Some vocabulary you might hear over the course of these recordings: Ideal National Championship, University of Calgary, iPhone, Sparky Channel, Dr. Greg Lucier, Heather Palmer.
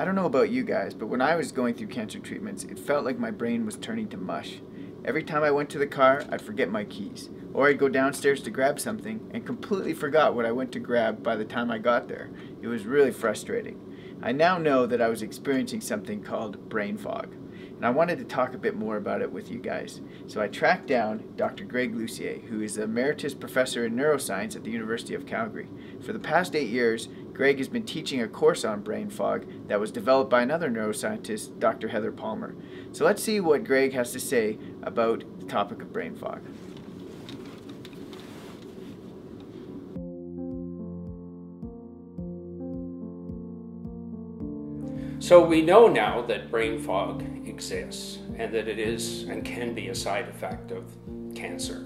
I don't know about you guys, but when I was going through cancer treatments, it felt like my brain was turning to mush. Every time I went to the car, I'd forget my keys, or I'd go downstairs to grab something and completely forgot what I went to grab by the time I got there. It was really frustrating. I now know that I was experiencing something called brain fog, and I wanted to talk a bit more about it with you guys. So I tracked down Dr. Greg Lucier, who is the Emeritus Professor in Neuroscience at the University of Calgary. For the past 8 years, Greg has been teaching a course on brain fog that was developed by another neuroscientist, Dr. Heather Palmer. So let's see what Greg has to say about the topic of brain fog. So we know now that brain fog exists and that it is and can be a side effect of cancer.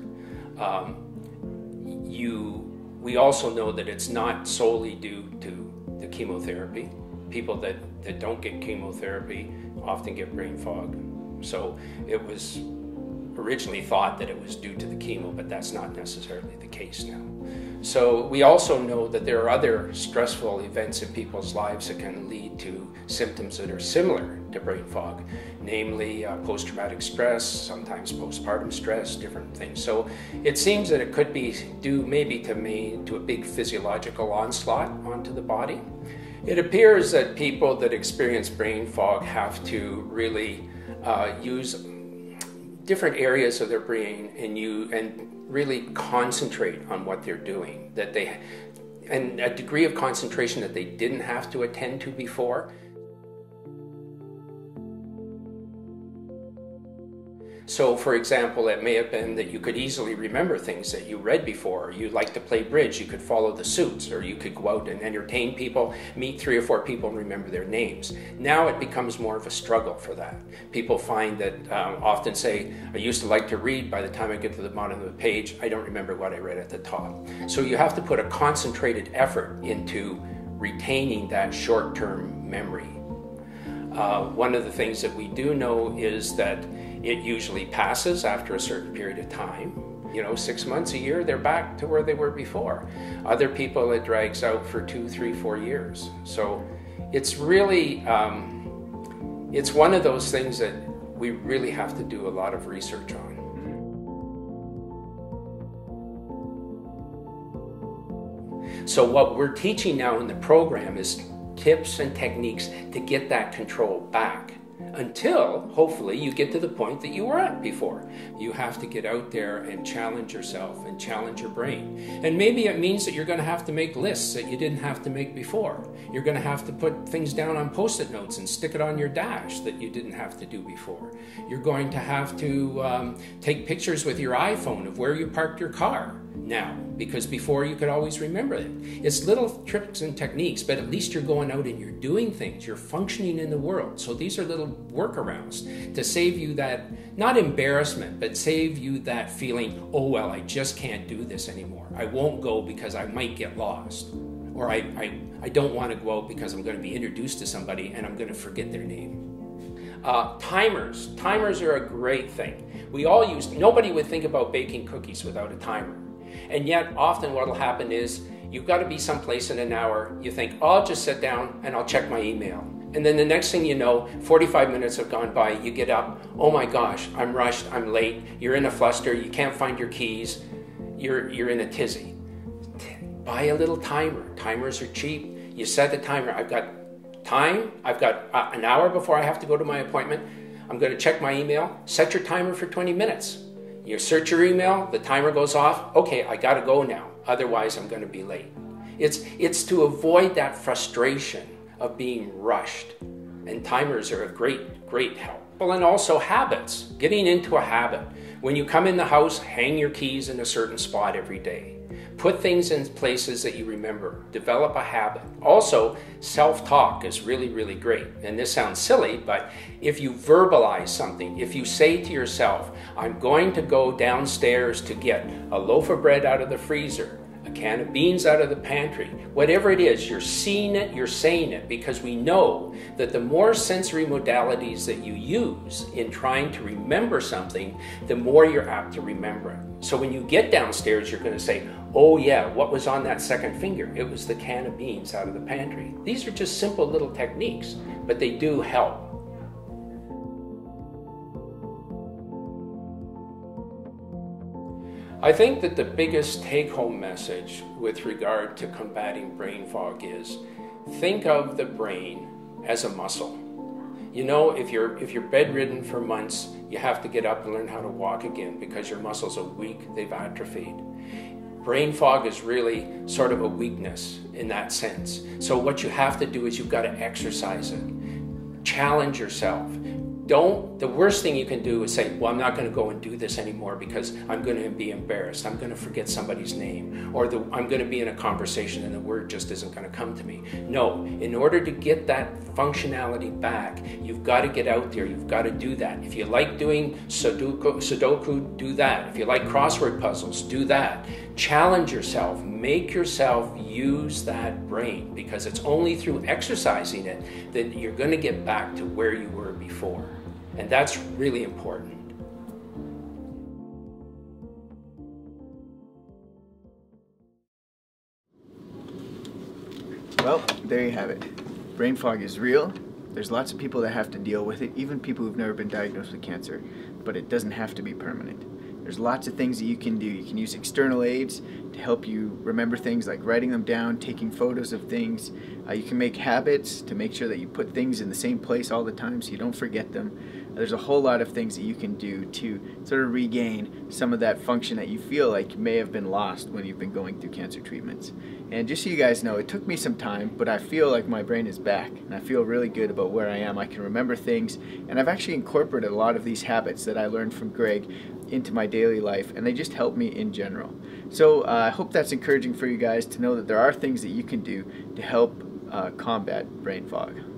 We also know that it's not solely due to the chemotherapy. People that don't get chemotherapy often get brain fog. So it was originally thought that it was due to the chemo, but that's not necessarily the case now. So we also know that there are other stressful events in people's lives that can lead to symptoms that are similar to brain fog, namely post-traumatic stress, sometimes postpartum stress, different things. So it seems that it could be due maybe to a big physiological onslaught onto the body. It appears that people that experience brain fog have to really use different areas of their brain and really concentrate on what they're doing, and a degree of concentration that they didn't have to attend to before. So, for example, it may have been that you could easily remember things that you read before. You like to play bridge, you could follow the suits, or you could go out and entertain people, meet 3 or 4 people and remember their names. Now it becomes more of a struggle for that. People find that often say, I used to like to read, by the time I get to the bottom of the page, I don't remember what I read at the top. So you have to put a concentrated effort into retaining that short-term memory. One of the things that we do know is that it usually passes after a certain period of time. You know, 6 months, a year, they're back to where they were before. Other people, it drags out for 2, 3, 4 years. So it's really, it's one of those things that we really have to do a lot of research on. So what we're teaching now in the program is tips and techniques to get that control back, until hopefully you get to the point that you were at before. You have to get out there and challenge yourself and challenge your brain. And maybe it means that you're going to have to make lists that you didn't have to make before. You're going to have to put things down on Post-it notes and stick it on your dash that you didn't have to do before. You're going to have to take pictures with your iPhone of where you parked your car now, because before you could always remember it. It's little tricks and techniques, but at least you're going out and you're doing things, you're functioning in the world. So these are little workarounds to save you that, not embarrassment, but save you that feeling, oh well, I just can't do this anymore. I won't go because I might get lost. Or I don't want to go out because I'm going to be introduced to somebody and I'm going to forget their name. Timers. Timers are a great thing. We all use, nobody would think about baking cookies without a timer. And yet, often what will happen is, you've got to be someplace in an hour, you think, oh, I'll just sit down and I'll check my email. And then the next thing you know, 45 minutes have gone by, you get up, oh my gosh, I'm rushed, I'm late, you're in a fluster, you can't find your keys, you're in a tizzy. Buy a little timer. Timers are cheap. You set the timer, I've got time, I've got an hour before I have to go to my appointment, I'm going to check my email. Set your timer for 20 minutes. You search your email, the timer goes off, okay, I gotta go now, otherwise I'm gonna be late. It's to avoid that frustration of being rushed. And timers are a great, great help. Well, and also habits, getting into a habit. When you come in the house, hang your keys in a certain spot every day. Put things in places that you remember. Develop a habit. Also, self-talk is really, really great. And this sounds silly, but if you verbalize something, if you say to yourself, I'm going to go downstairs to get a loaf of bread out of the freezer, a can of beans out of the pantry. Whatever it is, you're seeing it, you're saying it, because we know that the more sensory modalities that you use in trying to remember something, the more you're apt to remember it. So when you get downstairs, you're going to say, oh yeah, what was on that second finger? It was the can of beans out of the pantry. These are just simple little techniques, but they do help. I think that the biggest take-home message with regard to combating brain fog is, think of the brain as a muscle. You know, if you're bedridden for months, you have to get up and learn how to walk again because your muscles are weak, they've atrophied. Brain fog is really sort of a weakness in that sense. So what you have to do is you've got to exercise it. Challenge yourself. The worst thing you can do is say, well, I'm not going to go and do this anymore because I'm going to be embarrassed. I'm going to forget somebody's name, or I'm going to be in a conversation and the word just isn't going to come to me. No, in order to get that functionality back, you've got to get out there. You've got to do that. If you like doing Sudoku, do that. If you like crossword puzzles, do that. Challenge yourself. Make yourself use that brain, because it's only through exercising it that you're going to get back to where you were before. And that's really important. Well, there you have it. Brain fog is real. There's lots of people that have to deal with it, even people who've never been diagnosed with cancer. But it doesn't have to be permanent. There's lots of things that you can do. You can use external aids to help you remember things, like writing them down, taking photos of things. You can make habits to make sure that you put things in the same place all the time so you don't forget them. There's a whole lot of things that you can do to sort of regain some of that function that you feel like may have been lost when you've been going through cancer treatments. And just so you guys know, it took me some time, but I feel like my brain is back and I feel really good about where I am. I can remember things, and I've actually incorporated a lot of these habits that I learned from Greg into my daily life, and they just help me in general. So I hope that's encouraging for you guys to know that there are things that you can do to help combat brain fog.